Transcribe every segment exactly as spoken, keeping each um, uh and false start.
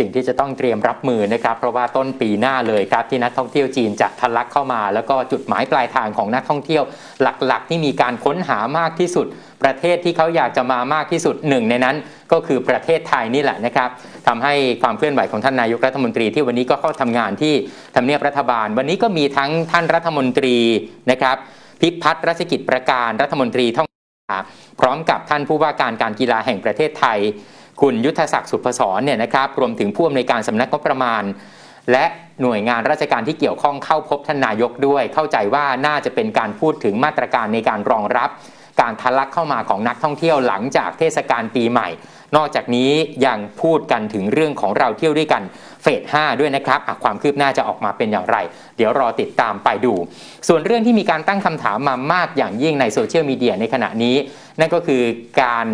สิ่งที่จะต้องเตรียมรับมือนะครับเพราะว่าต้นปีหน้าเลยครับที่นักท่องเที่ยวจีนจะทะลักเข้ามาแล้วก็จุดหมายปลายทางของนักท่องเที่ยวหลักๆที่มีการค้นหามากที่สุดประเทศที่เขาอยากจะมามากที่สุดหนึ่งในนั้นก็คือประเทศไทยนี่แหละนะครับทำให้ความเคลื่อนไหวของท่านนายกรัฐมนตรีที่วันนี้ก็เข้าทำงานที่ทำเนียบรัฐบาลวันนี้ก็มีทั้งท่านรัฐมนตรีนะครับพิพัฒน์รัชกิจประการรัฐมนตรีท่องเที่ยวพร้อมกับท่านผู้ว่าการการกีฬาแห่งประเทศไทยคุณยุทธศักดิ์สุภศรเนี่ยนะครับรวมถึงผู้อำนวยการสำนักงบประมาณและหน่วยงานราชการที่เกี่ยวข้องเข้าพบท่านนายกด้วยเข้าใจว่าน่าจะเป็นการพูดถึงมาตรการในการรองรับการทะลักเข้ามาของนักท่องเที่ยวหลังจากเทศกาลปีใหม่นอกจากนี้ยังพูดกันถึงเรื่องของเราเที่ยวด้วยกันเฟสห้าด้วยนะครับความคืบหน้าจะออกมาเป็นอย่างไรเดี๋ยวรอติดตามไปดูส่วนเรื่องที่มีการตั้งคำถามมามากอย่างยิ่งในโซเชียลมีเดียในขณะนี้นั่นก็คือการ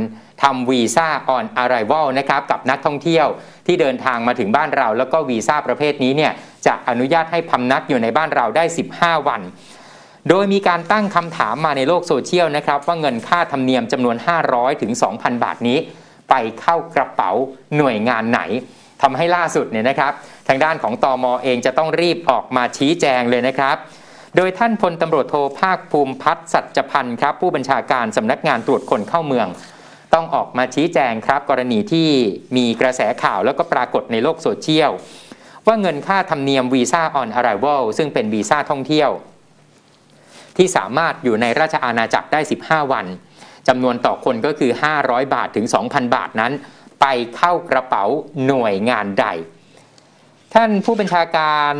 ทำวีซ่า on arrival นะครับกับนักท่องเที่ยวที่เดินทางมาถึงบ้านเราแล้วก็วีซ่าประเภทนี้เนี่ยจะอนุญาตให้พำนักอยู่ในบ้านเราได้สิบห้าวันโดยมีการตั้งคำถามมาในโลกโซเชียลนะครับว่าเงินค่าธรรมเนียมจำนวน ห้าร้อยถึงสองพัน บาทนี้ไปเข้ากระเป๋าหน่วยงานไหนทำให้ล่าสุดเนี่ยนะครับทางด้านของตม.เองจะต้องรีบออกมาชี้แจงเลยนะครับโดยท่านพลตำรวจโทภาคภูมิพัฒน์สัจพันธ์ครับผู้บัญชาการสำนักงานตรวจคนเข้าเมืองต้องออกมาชี้แจงครับกรณีที่มีกระแสข่าวแล้วก็ปรากฏในโลกโซเชียลว่าเงินค่าธรรมเนียมวีซ่า on arrival ซึ่งเป็นวีซ่าท่องเที่ยวที่สามารถอยู่ในราชอาณาจักรได้สิบห้าวันจำนวนต่อคนก็คือห้าร้อยบาทถึง สองพัน บาทนั้นไปเข้ากระเป๋าหน่วยงานใดท่านผู้บัญชาการ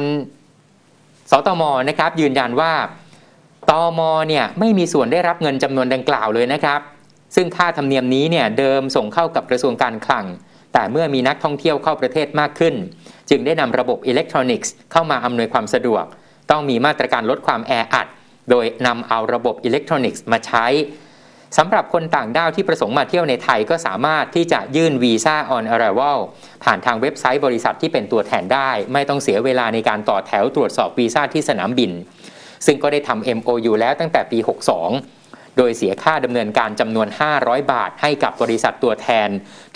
สตม.นะครับยืนยันว่าตม.เนี่ยไม่มีส่วนได้รับเงินจำนวนดังกล่าวเลยนะครับซึ่งค่าธรรมเนียมนี้เนี่ยเดิมส่งเข้ากับกระทรวงการคลังแต่เมื่อมีนักท่องเที่ยวเข้าประเทศมากขึ้นจึงได้นำระบบอิเล็กทรอนิกส์เข้ามาอำนวยความสะดวกต้องมีมาตรการลดความแออัดโดยนำเอาระบบอิเล็กทรอนิกส์มาใช้สำหรับคนต่างด้าวที่ประสงค์มาเที่ยวในไทยก็สามารถที่จะยื่นวีซ่า on arrival ผ่านทางเว็บไซต์บริษัทที่เป็นตัวแทนได้ไม่ต้องเสียเวลาในการต่อแถวตรวจสอบวีซ่าที่สนามบินซึ่งก็ได้ทำ เอ็ม โอ ยู แล้วตั้งแต่ปีหกสองโดยเสียค่าดำเนินการจำนวนห้าร้อยบาทให้กับบริษัทตัวแทน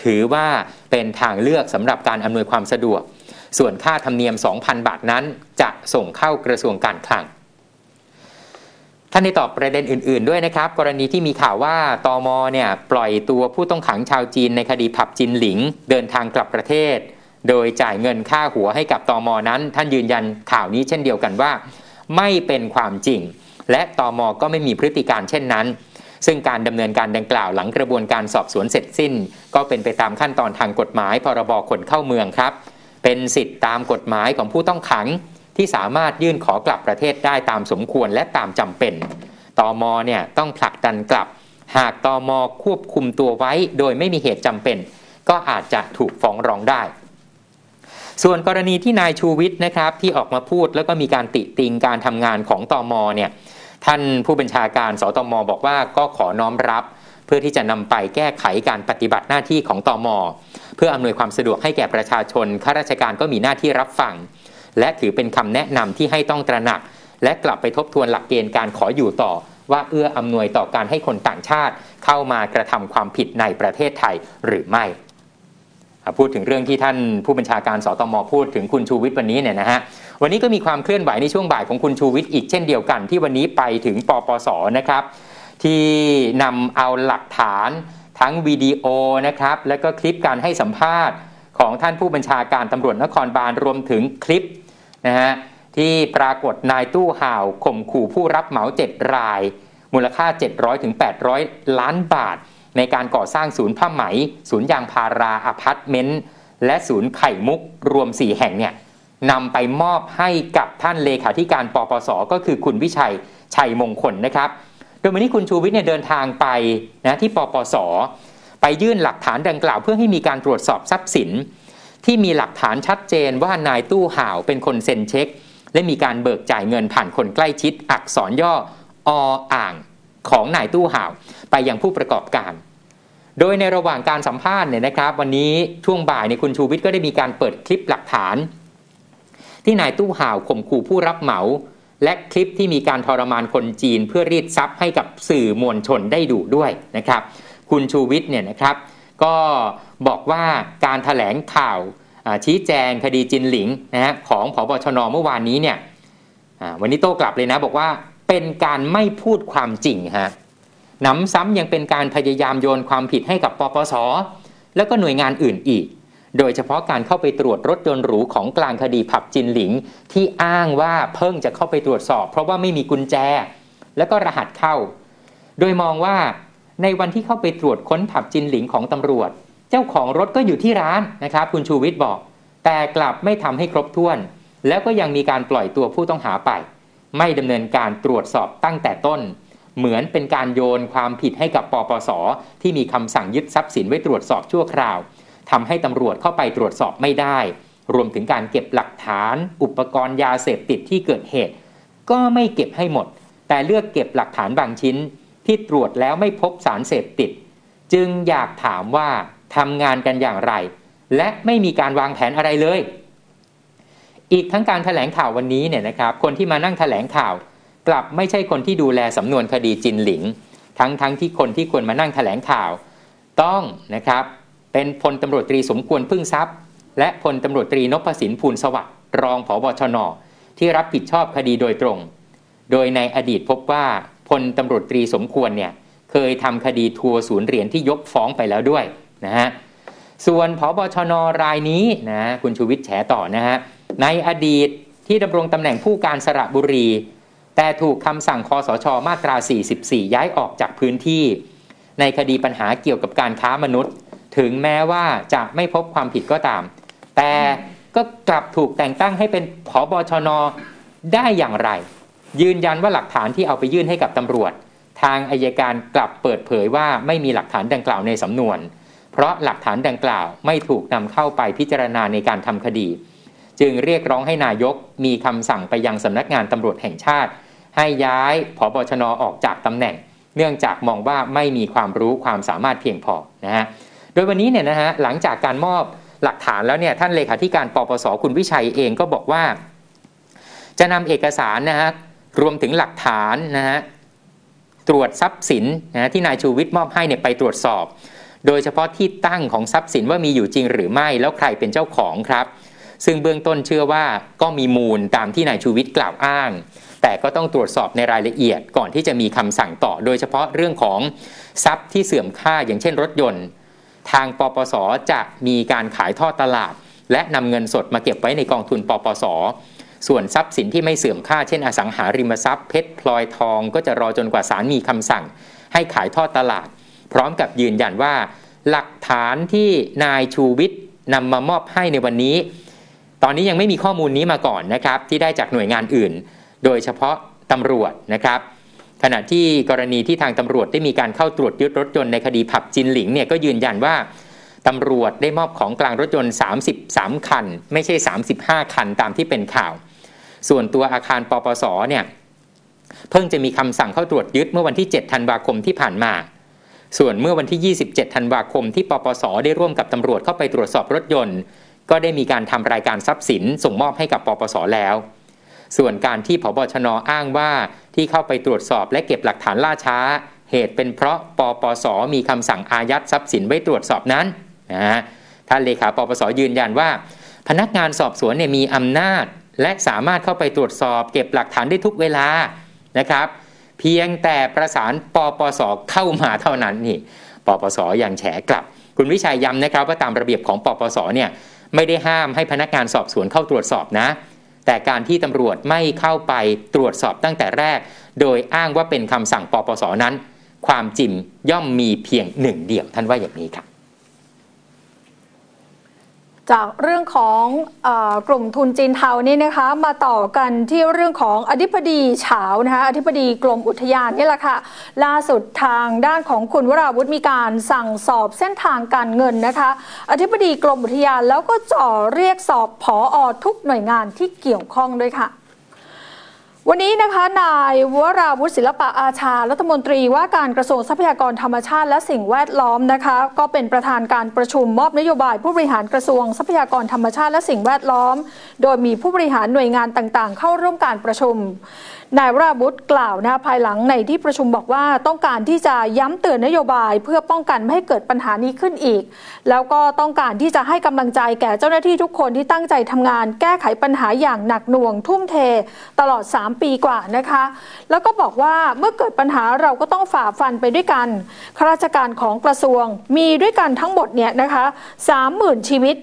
ถือว่าเป็นทางเลือกสำหรับการอำนวยความสะดวกส่วนค่าธรรมเนียม สองพัน บาทนั้นจะส่งเข้ากระทรวงการคลังท่านได้ตอบประเด็นอื่นๆด้วยนะครับกรณีที่มีข่าวว่าตม.เนี่ยปล่อยตัวผู้ต้องขังชาวจีนในคดีผับจินหลิงเดินทางกลับประเทศโดยจ่ายเงินค่าหัวให้กับตม.นั้นท่านยืนยันข่าวนี้เช่นเดียวกันว่าไม่เป็นความจริงและตม.ก็ไม่มีพฤติการเช่นนั้นซึ่งการดำเนินการดังกล่าวหลังกระบวนการสอบสวนเสร็จสิ้นก็เป็นไปตามขั้นตอนทางกฎหมายพรบ.คนเข้าเมืองครับเป็นสิทธิตามกฎหมายของผู้ต้องขังที่สามารถยื่นขอกลับประเทศได้ตามสมควรและตามจำเป็นตม.เนี่ยต้องผลักดันกลับหากตม.ควบคุมตัวไว้โดยไม่มีเหตุจำเป็นก็อาจจะถูกฟ้องร้องได้ส่วนกรณีที่นายชูวิทย์นะครับที่ออกมาพูดแล้วก็มีการติติงการทำงานของตม.เนี่ยท่านผู้บัญชาการสตม.บอกว่าก็ขอน้อมรับเพื่อที่จะนำไปแก้ไขการปฏิบัติหน้าที่ของตม.เพื่ออำนวยความสะดวกให้แก่ประชาชนข้าราชการก็มีหน้าที่รับฟังและถือเป็นคำแนะนำที่ให้ต้องตระหนักและกลับไปทบทวนหลักเกณฑ์การขออยู่ต่อว่าเอื้ออำนวยต่อการให้คนต่างชาติเข้ามากระทำความผิดในประเทศไทยหรือไม่พูดถึงเรื่องที่ท่านผู้บัญชาการสตม.พูดถึงคุณชูวิทย์วันนี้เนี่ยนะฮะวันนี้ก็มีความเคลื่อนไหวในช่วงบ่ายของคุณชูวิทย์อีกเช่นเดียวกันที่วันนี้ไปถึงปปส.นะครับที่นำเอาหลักฐานทั้งวิดีโอนะครับและก็คลิปการให้สัมภาษณ์ของท่านผู้บัญชาการตำรวจนครบาลรวมถึงคลิปนะฮะที่ปรากฏนายตู้ห่าวข่มขู่ผู้รับเหมาเจ็ดรายมูลค่า เจ็ดร้อยถึงแปดร้อย ล้านบาทในการก่อสร้างศูนย์ผ้าไหมศูนย์ยางพาราอพาร์ตเมนต์และศูนย์ไข่มุกรวมสี่แห่งเนี่ยนำไปมอบให้กับท่านเลขาธิการปปส.ก็คือคุณวิชัยชัยมงคลนะครับโดยวันนี้คุณชูวิทย์เนี่ยเดินทางไปนะที่ปปส.ไปยื่นหลักฐานดังกล่าวเพื่อให้มีการตรวจสอบทรัพย์สินที่มีหลักฐานชัดเจนว่านายตู้ห่าวเป็นคนเซ็นเช็คและมีการเบิกจ่ายเงินผ่านคนใกล้ชิดอักษรย่อออ่างของนายตู้ห่าวไปยังผู้ประกอบการโดยในระหว่างการสัมภาษณ์เนี่ยนะครับวันนี้ช่วงบ่ายเนี่ยคุณชูวิทย์ก็ได้มีการเปิดคลิปหลักฐานที่นายตู้ห่าวข่มขู่ผู้รับเหมาและคลิปที่มีการทรมานคนจีนเพื่อรีดทรัพย์ให้กับสื่อมวลชนได้ดูด้วยนะครับคุณชูวิทย์เนี่ยนะครับก็บอกว่าการแถลงข่าว ชี้แจงคดีจินหลิงนะฮะของผบ.ชน.เมื่อวานนี้เนี่ยวันนี้โต้กลับเลยนะบอกว่าเป็นการไม่พูดความจริงฮะน้ำซ้ำยังเป็นการพยายามโยนความผิดให้กับปปส.แล้วก็หน่วยงานอื่นอีกโดยเฉพาะการเข้าไปตรวจรถยนต์หรูของกลางคดีผับจินหลิงที่อ้างว่าเพิ่งจะเข้าไปตรวจสอบเพราะว่าไม่มีกุญแจแล้วก็รหัสเข้าโดยมองว่าในวันที่เข้าไปตรวจค้นผับจินหลิงของตำรวจเจ้าของรถก็อยู่ที่ร้านนะครับคุณชูวิทย์บอกแต่กลับไม่ทำให้ครบถ้วนแล้วก็ยังมีการปล่อยตัวผู้ต้องหาไปไม่ดำเนินการตรวจสอบตั้งแต่ต้นเหมือนเป็นการโยนความผิดให้กับปปส.ที่มีคำสั่งยึดทรัพย์สินไว้ตรวจสอบชั่วคราวทำให้ตำรวจเข้าไปตรวจสอบไม่ได้รวมถึงการเก็บหลักฐานอุปกรณ์ยาเสพติดที่เกิดเหตุก็ไม่เก็บให้หมดแต่เลือกเก็บหลักฐานบางชิ้นที่ตรวจแล้วไม่พบสารเสพติดจึงอยากถามว่าทำงานกันอย่างไรและไม่มีการวางแผนอะไรเลยอีกทั้งการแถลงข่าววันนี้เนี่ยนะครับคนที่มานั่งแถลงข่าวกลับไม่ใช่คนที่ดูแลสำนวนคดีจินหลิงทั้งทั้งที่คนที่ควรมานั่งแถลงข่าวต้องนะครับเป็นพลตำรวจตรีสมควรพึ่งทรัพย์และพลตำรวจตรีนพสินภูลสวัสดิ์รองผบ.ชน.ที่รับผิดชอบคดีโดยตรงโดยในอดีตพบว่าพลตำรวจตรีสมควรเนี่ยเคยทำคดีทัวร์ศูนย์เหรียญที่ยกฟ้องไปแล้วด้วยนะฮะส่วนผบ.ชน.รายนี้นะคุณชูวิทย์แฉต่อนะฮะในอดีตที่ดำรงตำแหน่งผู้การสระบุรีแต่ถูกคำสั่งคสช.มาตราสี่สิบสี่ย้ายออกจากพื้นที่ในคดีปัญหาเกี่ยวกับการค้ามนุษย์ถึงแม้ว่าจะไม่พบความผิดก็ตามแต่ก็กลับถูกแต่งตั้งให้เป็นผบ.ชน.ได้อย่างไรยืนยันว่าหลักฐานที่เอาไปยื่นให้กับตำรวจทางอัยการกลับเปิดเผยว่าไม่มีหลักฐานดังกล่าวในสำนวนเพราะหลักฐานดังกล่าวไม่ถูกนำเข้าไปพิจารณาในการทำคดีจึงเรียกร้องให้นายกมีคำสั่งไปยังสำนักงานตำรวจแห่งชาติให้ย้ายผบ.ชน.ออกจากตำแหน่งเนื่องจากมองว่าไม่มีความรู้ความสามารถเพียงพอนะฮะโดยวันนี้เนี่ยนะฮะหลังจากการมอบหลักฐานแล้วเนี่ยท่านเลขาธิการปปส.คุณวิชัยเองก็บอกว่าจะนำเอกสารนะฮะรวมถึงหลักฐานนะฮะตรวจทรัพย์สินนะที่นายชูวิทย์มอบให้เนี่ยไปตรวจสอบโดยเฉพาะที่ตั้งของทรัพย์สินว่ามีอยู่จริงหรือไม่แล้วใครเป็นเจ้าของครับซึ่งเบื้องต้นเชื่อว่าก็มีมูลตามที่นายชูวิทย์กล่าวอ้างแต่ก็ต้องตรวจสอบในรายละเอียดก่อนที่จะมีคำสั่งต่อโดยเฉพาะเรื่องของทรัพย์ที่เสื่อมค่าอย่างเช่นรถยนต์ทางปปส.จะมีการขายทอดตลาดและนำเงินสดมาเก็บไว้ในกองทุนปปส.ส่วนทรัพย์สินที่ไม่เสื่อมค่าเช่นอสังหาริมทรัพย์เพชรพลอยทองก็จะรอจนกว่าศาลมีคำสั่งให้ขายทอดตลาดพร้อมกับยืนยันว่าหลักฐานที่นายชูวิทย์นำมามอบให้ในวันนี้ตอนนี้ยังไม่มีข้อมูลนี้มาก่อนนะครับที่ได้จากหน่วยงานอื่นโดยเฉพาะตำรวจนะครับขณะที่กรณีที่ทางตำรวจได้มีการเข้าตรวจยึดรถยนต์ในคดีผับจินหลิงเนี่ยก็ยืนยันว่าตำรวจได้มอบของกลางรถยนต์สามสิบสามคันไม่ใช่สามสิบห้าคันตามที่เป็นข่าวส่วนตัวอาคารปปส.เนี่ยเพิ่งจะมีคำสั่งเข้าตรวจยึดเมื่อวันที่เจ็ดธันวาคมที่ผ่านมาส่วนเมื่อวันที่ยี่สิบเจ็ดธันวาคมที่ปปส.ได้ร่วมกับตำรวจเข้าไปตรวจสอบรถยนต์ก็ได้มีการทำรายการทรัพย์สินส่งมอบให้กับปปส.แล้วส่วนการที่ผบ.ชน.อ้างว่าที่เข้าไปตรวจสอบและเก็บหลักฐานล่าช้าเหตุเป็นเพราะปปส.มีคำสั่งอายัดทรัพย์สินไว้ตรวจสอบนั้นนะท่านเลขาปปส.ยืนยันว่าพนักงานสอบสวนเนี่ยมีอำนาจและสามารถเข้าไปตรวจสอบเก็บหลักฐานได้ทุกเวลานะครับเพียงแต่ประสานปปส.เข้ามาเท่านั้นนี่ปปส.ยังแฉกลับคุณวิชัยย้ำนะครับว่าตามระเบียบของปปส.เนี่ยไม่ได้ห้ามให้พนักงานสอบสวนเข้าตรวจสอบนะแต่การที่ตำรวจไม่เข้าไปตรวจสอบตั้งแต่แรกโดยอ้างว่าเป็นคำสั่งปปส.นั้นความจริงย่อมมีเพียงหนึ่งเดียวท่านว่าอย่างนี้ครับจากเรื่องของเอ่อกลุ่มทุนจีนเทานี่นะคะมาต่อกันที่เรื่องของอธิบดีเฉานะคะอธิบดีกรมอุทยานนี่แหละค่ะล่าสุดทางด้านของคุณวราวุธมีการสั่งสอบเส้นทางการเงินนะคะอธิบดีกรมอุทยานแล้วก็จ่อเรียกสอบผอ.ทุกหน่วยงานที่เกี่ยวข้องด้วยค่ะวันนี้นะคะนายวราวุธศิลปะอาชารัฐมนตรีว่าการกระทรวงทรัพยากรธรรมชาติและสิ่งแวดล้อมนะคะก็เป็นประธานการประชุมมอบนโยบายผู้บริหารกระทรวงทรัพยากรธรรมชาติและสิ่งแวดล้อม โดยมีผู้บริหารหน่วยงานต่างๆเข้าร่วมการประชุมนายวราวุฒิกล่าวนะภายหลังในที่ประชุมบอกว่าต้องการที่จะย้ำเตือนนโยบายเพื่อป้องกันไม่ให้เกิดปัญหานี้ขึ้นอีกแล้วก็ต้องการที่จะให้กำลังใจแก่เจ้าหน้าที่ทุกคนที่ตั้งใจทำงานแก้ไขปัญหาอย่างหนักหน่วงทุ่มเทตลอดสามปีกว่านะคะแล้วก็บอกว่าเมื่อเกิดปัญหาเราก็ต้องฝ่าฟันไปด้วยกันข้าราชการของกระทรวงมีด้วยกันทั้งหมดเนี่ยนะคะสามหมื่นชีวิต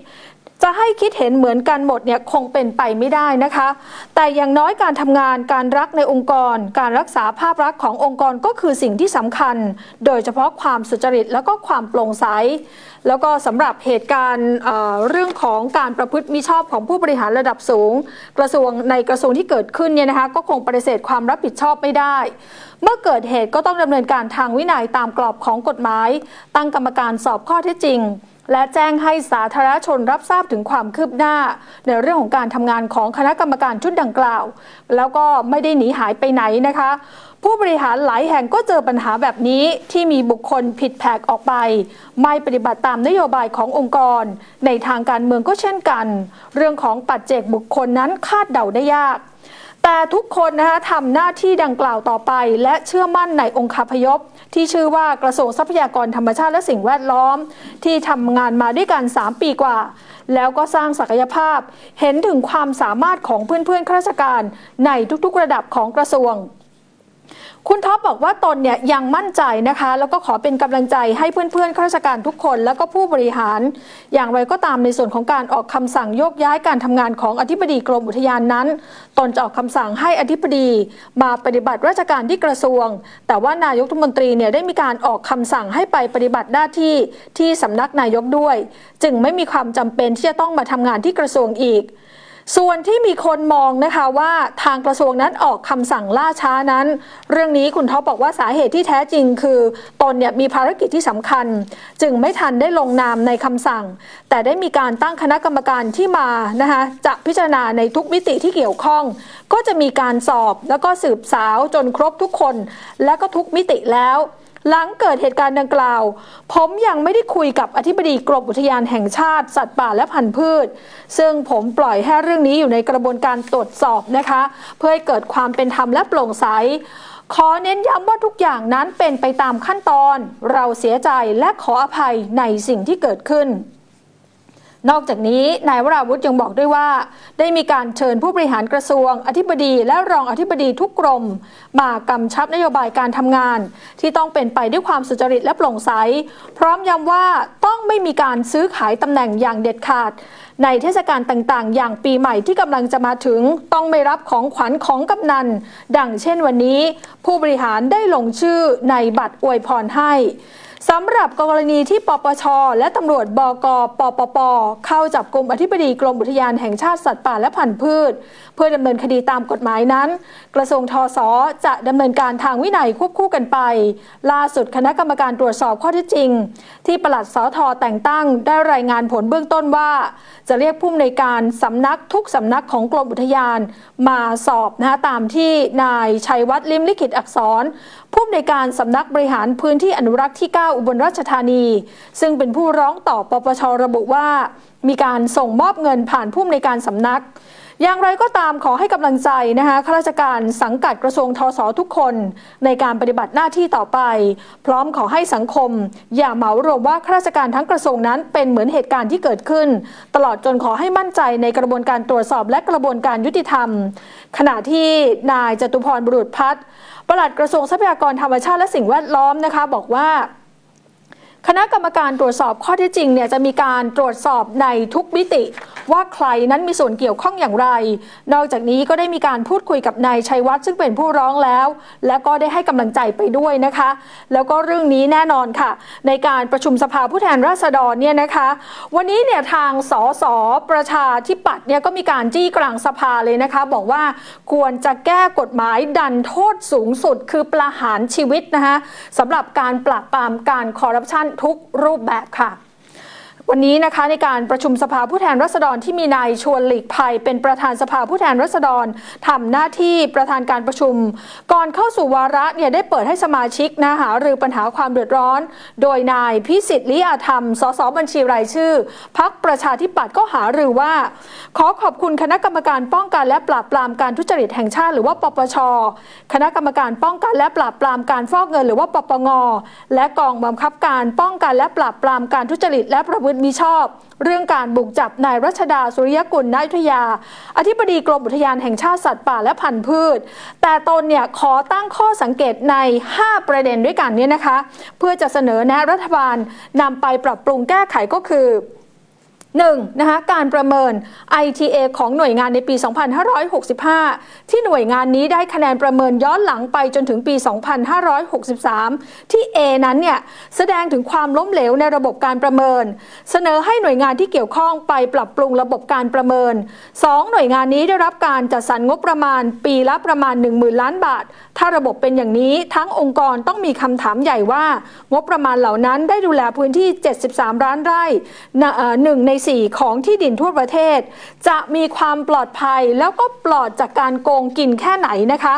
จะให้คิดเห็นเหมือนกันหมดเนี่ยคงเป็นไปไม่ได้นะคะแต่อย่างน้อยการทำงานการรักในองค์กรการรักษาภาพลักษณ์ขององค์กรก็คือสิ่งที่สำคัญโดยเฉพาะความสุจริตแล้วก็ความโปร่งใสแล้วก็สำหรับเหตุการณ์เอ่อเรื่องของการประพฤติมิชอบของผู้บริหารระดับสูงกระทรวงในกระทรวงที่เกิดขึ้นเนี่ยนะคะก็คงปฏิเสธความรับผิดชอบไม่ได้เมื่อเกิดเหตุก็ต้องดำเนินการทางวินัยตามกรอบของกฎหมายตั้งกรรมการสอบข้อเท็จจริงและแจ้งให้สาธารณชนรับทราบถึงความคืบหน้าในเรื่องของการทำงานของคณะกรรมการชุดดังกล่าวแล้วก็ไม่ได้หนีหายไปไหนนะคะผู้บริหารหลายแห่งก็เจอปัญหาแบบนี้ที่มีบุคคลผิดแผกออกไปไม่ปฏิบัติตามนโยบายขององค์กรในทางการเมืองก็เช่นกันเรื่องของปัจเจกบุคคลนั้นคาดเดาได้ยากแต่ทุกคนนะคะทำหน้าที่ดังกล่าวต่อไปและเชื่อมั่นในองค์คาพยพที่ชื่อว่ากระทรวงทรัพยากรธรรมชาติและสิ่งแวดล้อมที่ทำงานมาด้วยกันสามปีกว่าแล้วก็สร้างศักยภาพเห็นถึงความสามารถของเพื่อนๆข้าราชการในทุกๆระดับของกระทรวงคุณท็อปบอกว่าตนเนี่ยยังมั่นใจนะคะแล้วก็ขอเป็นกำลังใจให้เพื่อนๆข้าราชการทุกคนแล้วก็ผู้บริหารอย่างไรก็ตามในส่วนของการออกคำสั่งโยกย้ายการทำงานของอธิบดีกรมอุทยานนั้นตนจะออกคำสั่งให้อธิบดีมาปฏิบัติราชการที่กระทรวงแต่ว่านายกรัฐมนตรีเนี่ยได้มีการออกคำสั่งให้ไปปฏิบัติหน้าที่ที่สำนักนายกด้วยจึงไม่มีความจำเป็นที่จะต้องมาทำงานที่กระทรวงอีกส่วนที่มีคนมองนะคะว่าทางกระทรวงนั้นออกคำสั่งล่าช้านั้นเรื่องนี้คุณท็อปบอกว่าสาเหตุที่แท้จริงคือตนเนี่ยมีภารกิจที่สำคัญจึงไม่ทันได้ลงนามในคำสั่งแต่ได้มีการตั้งคณะกรรมการที่มานะคะจะพิจารณาในทุกมิติที่เกี่ยวข้องก็จะมีการสอบแล้วก็สืบสาวจนครบทุกคนและก็ทุกมิติแล้วหลังเกิดเหตุการณ์ดังกล่าวผมยังไม่ได้คุยกับอธิบดีกรมอุทยานแห่งชาติสัตว์ป่าและพันธุ์พืชซึ่งผมปล่อยให้เรื่องนี้อยู่ในกระบวนการตรวจสอบนะคะเพื่อให้เกิดความเป็นธรรมและโปร่งใสขอเน้นย้ำว่าทุกอย่างนั้นเป็นไปตามขั้นตอนเราเสียใจและขออภัยในสิ่งที่เกิดขึ้นนอกจากนี้นายวราวุฒิยังบอกด้วยว่าได้มีการเชิญผู้บริหารกระทรวงอธิบดีและรองอธิบดีทุกกรมมากำชับนโยบายการทำงานที่ต้องเป็นไปด้วยความสุจริตและโปร่งใสพร้อมย้ำว่าต้องไม่มีการซื้อขายตำแหน่งอย่างเด็ดขาดในเทศกาลต่างๆอย่างปีใหม่ที่กำลังจะมาถึงต้องไม่รับของขวัญของกำนันดังเช่นวันนี้ผู้บริหารได้ลงชื่อในบัตรอวยพรให้สำหรับกรณีที่ปปช.และตำรวจบก.ปปป.เข้าจับกุมอธิบดีกรมอุทยานแห่งชาติสัตว์ป่าและพันธุ์พืชเพื่อดำเนินคดีตามกฎหมายนั้นกระทรวงทศ.จะดำเนินการทางวินัยควบคู่กันไปล่าสุดคณะกรรมการตรวจสอบข้อเท็จจริงที่ปลัดสท.แต่งตั้งได้รายงานผลเบื้องต้นว่าจะเรียกผู้อำนวยการสำนักทุกสำนักของกรมอุทยานมาสอบนะตามที่นายชัยวัฒน์ ลิ้มลิขิตอักษรผู้อำนวยการสำนักบริหารพื้นที่อนุรักษ์ที่เก้าอุบลราชธานีซึ่งเป็นผู้ร้องต่อปปช.ระบุว่ามีการส่งมอบเงินผ่านผู้อำนวยการสำนักอย่างไรก็ตามขอให้กำลังใจนะคะข้าราชการสังกัดกระทรวงทศ.ทุกคนในการปฏิบัติหน้าที่ต่อไปพร้อมขอให้สังคมอย่าเหมารวมว่าข้าราชการทั้งกระทรวงนั้นเป็นเหมือนเหตุการณ์ที่เกิดขึ้นตลอดจนขอให้มั่นใจในกระบวนการตรวจสอบและกระบวนการยุติธรรมขณะที่นายจตุพรบุรุษพัฒน์ปลัดกระทรวงทรัพยากรธรรมชาติและสิ่งแวดล้อมนะคะบอกว่าคณะกรรมการตรวจสอบข้อเท็จจริงเนี่ยจะมีการตรวจสอบในทุกมิติว่าใครนั้นมีส่วนเกี่ยวข้องอย่างไรนอกจากนี้ก็ได้มีการพูดคุยกับนายชัยวัฒน์ซึ่งเป็นผู้ร้องแล้วและก็ได้ให้กำลังใจไปด้วยนะคะแล้วก็เรื่องนี้แน่นอนค่ะในการประชุมสภาผู้แทนราษฎรเนี่ยนะคะวันนี้เนี่ยทางสสประชาธิปัตย์เนี่ยก็มีการจี้กลางสภาเลยนะคะบอกว่าควรจะแก้กฎหมายดันโทษสูงสุดคือประหารชีวิตนะคะสำหรับการปราบปรามการคอร์รัปชันทุกรูปแบบค่ะ วันนี้นะคะในการประชุมสภาผู้แทนราษฎรที่มีนายชวนหลีกภัยเป็นประธานสภาผู้แทนราษฎรทำหน้าที่ประธานการประชุมก่อนเข้าสู่วาระเนี่ยได้เปิดให้สมาชิกนะหารือปัญหาความเดือดร้อนโดยนายพิสิทธิ์ ลิอาธรรมสสบัญชีรายชื่อพรรคประชาธิปัตย์ก็หารือว่าขอขอบคุณคณะกรรมการป้องกันและปราบปรามการทุจริตแห่งชาติหรือว่าปปช.คณะกรรมการป้องกันและปราบปรามการฟอกเงินหรือว่าปปง.และกองบังคับการป้องกันและปราบปรามการทุจริตและประพฤติมิชอบเรื่องการบุกจับนายรัชดาสุริยกุลณอยุธยาอธิบดีกรมอุทยานแห่งชาติสัตว์ป่าและพันธุ์พืชแต่ตนเนี่ยขอตั้งข้อสังเกตในห้าประเด็นด้วยกันเนี่ยนะคะเพื่อจะเสนอแนะรัฐบาลนำไปปรับปรุงแก้ไขก็คือ หนึ่ง. นะคะการประเมิน ไอ ที เอ ของหน่วยงานในปี สองพันห้าร้อยหกสิบห้า ที่หน่วยงานนี้ได้คะแนนประเมินย้อนหลังไปจนถึงปี สองพันห้าร้อยหกสิบสาม ที่ A นั้นเนี่ยแสดงถึงความล้มเหลวในระบบการประเมินเสนอให้หน่วยงานที่เกี่ยวข้องไปปรับปรุงระบบการประเมิน สอง. หน่วยงานนี้ได้รับการจัดสรรงบประมาณปีละประมาณ หนึ่งหมื่น ล้านบาทถ้าระบบเป็นอย่างนี้ทั้งองค์กรต้องมีคำถามใหญ่ว่างบประมาณเหล่านั้นได้ดูแลพื้นที่ เจ็ดสิบสาม ล้านไร่หนึ่งในสี่ของที่ดินทั่วประเทศจะมีความปลอดภัยแล้วก็ปลอดจากการโกงกินแค่ไหนนะคะ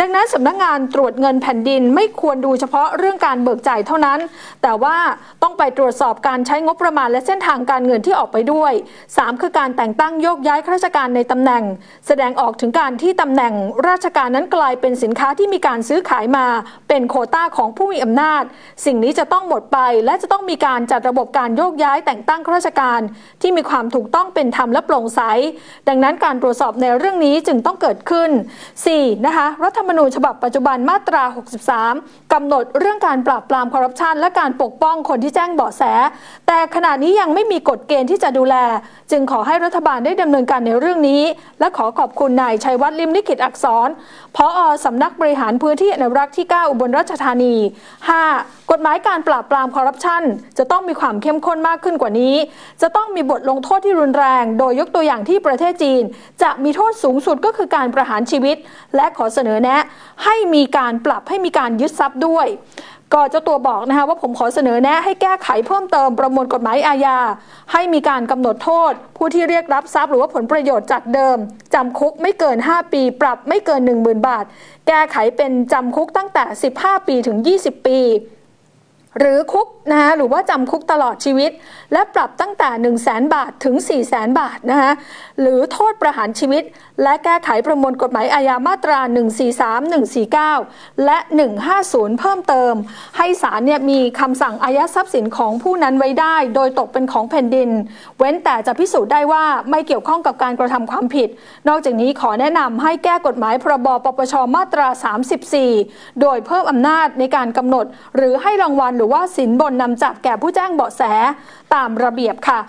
ดังนั้นสำนักงานตรวจเงินแผ่นดินไม่ควรดูเฉพาะเรื่องการเบิกจ่ายเท่านั้นแต่ว่าต้องไปตรวจสอบการใช้งบประมาณและเส้นทางการเงินที่ออกไปด้วย สาม. คือการแต่งตั้งโยกย้ายข้าราชการในตำแหน่งแสดงออกถึงการที่ตำแหน่งราชการนั้นกลายเป็นสินค้าที่มีการซื้อขายมาเป็นโควต้าของผู้มีอำนาจสิ่งนี้จะต้องหมดไปและจะต้องมีการจัดระบบการโยกย้ายแต่งตั้งข้าราชการที่มีความถูกต้องเป็นธรรมและโปร่งใสดังนั้นการตรวจสอบในเรื่องนี้จึงต้องเกิดขึ้น สี่. นะคะรัฐธรรมนูญฉบับปัจจุบันมาตรา หกสิบสาม กำหนดเรื่องการปราบปรามคอร์รัปชันและการปกป้องคนที่แจ้งเบาะแสแต่ขณะนี้ยังไม่มีกฎเกณฑ์ที่จะดูแลจึงขอให้รัฐบาลได้ดำเนินการในเรื่องนี้และขอขอบคุณนายชัยวัฒน์ ลิมลิขิตอักษรผอ.สำนักบริหารพื้นที่อนุรักษ์ที่ เก้า อุบลราชธานี ห้า. กฎหมายการปราบปรามคอร์รัปชันจะต้องมีความเข้มข้นมากขึ้นกว่านี้จะต้องมีบทลงโทษที่รุนแรงโดยยกตัวอย่างที่ประเทศจีนจะมีโทษสูงสุดก็คือการประหารชีวิตและขอเสนอแนะให้มีการปรับให้มีการยึดทรัพย์ด้วยก็เจ้าตัวบอกนะคะว่าผมขอเสนอแนะให้แก้ไขเพิ่มเติมประมวลกฎหมายอาญาให้มีการกำหนดโทษผู้ที่เรียกรับทรัพย์หรือว่าผลประโยชน์จากเดิมจำคุกไม่เกินห้าปีปรับไม่เกิน หนึ่งหมื่น บาทแก้ไขเป็นจำคุกตั้งแต่สิบห้าปีถึงยี่สิบปีหรือคุกนะคะหรือว่าจำคุกตลอดชีวิตและปรับตั้งแต่ หนึ่งแสน บาทถึง สี่แสน บาทนะคะหรือโทษประหารชีวิตและแก้ไขประมวลกฎหมายอาญามาตราหนึ่งสี่สาม หนึ่งสี่เก้าและหนึ่งห้าศูนย์เพิ่มเติมให้ศาลเนี่ยมีคำสั่งอายัดทรัพย์สินของผู้นั้นไว้ได้โดยตกเป็นของแผ่นดินเว้นแต่จะพิสูจน์ได้ว่าไม่เกี่ยวข้องกับการกระทำความผิดนอกจากนี้ขอแนะนำให้แก้กฎหมายพรบปปชมาตราสามสิบสี่โดยเพิ่มอำนาจในการกำหนดหรือให้รางวัลหรือว่าสินบนนำจับแก่ผู้แจ้งเบาะแสตามระเบียบค่ะ